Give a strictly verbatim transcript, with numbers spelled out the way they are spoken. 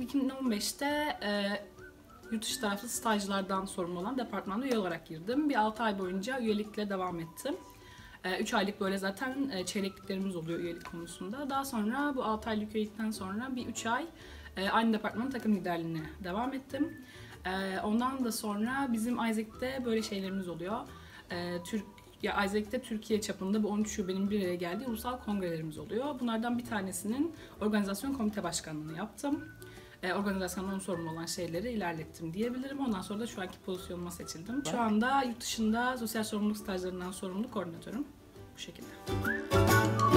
iki bin on beşte e, yurt dışı taraflı stajlardan sorumlu olan departmanda üye olarak girdim. Bir altı ay boyunca üyelikle devam ettim. üç aylık böyle zaten çeyrekliklerimiz oluyor üyelik konusunda. Daha sonra bu altı aylık üyelikten sonra bir üç ay aynı departmanın takım liderliğine devam ettim. Ondan da sonra bizim AIESEC'te böyle şeylerimiz oluyor. Türk ya AIESEC'te Türkiye çapında bu on üç şubenin bir araya geldiği ulusal kongrelerimiz oluyor. Bunlardan bir tanesinin organizasyon komite başkanlığını yaptım. Organizasyondan sorumlu olan şeyleri ilerlettim diyebilirim. Ondan sonra da şu anki pozisyonuma seçildim. Şu anda yurt dışında sosyal sorumluluk stajlarından sorumlu koordinatörüm. Bu şekilde.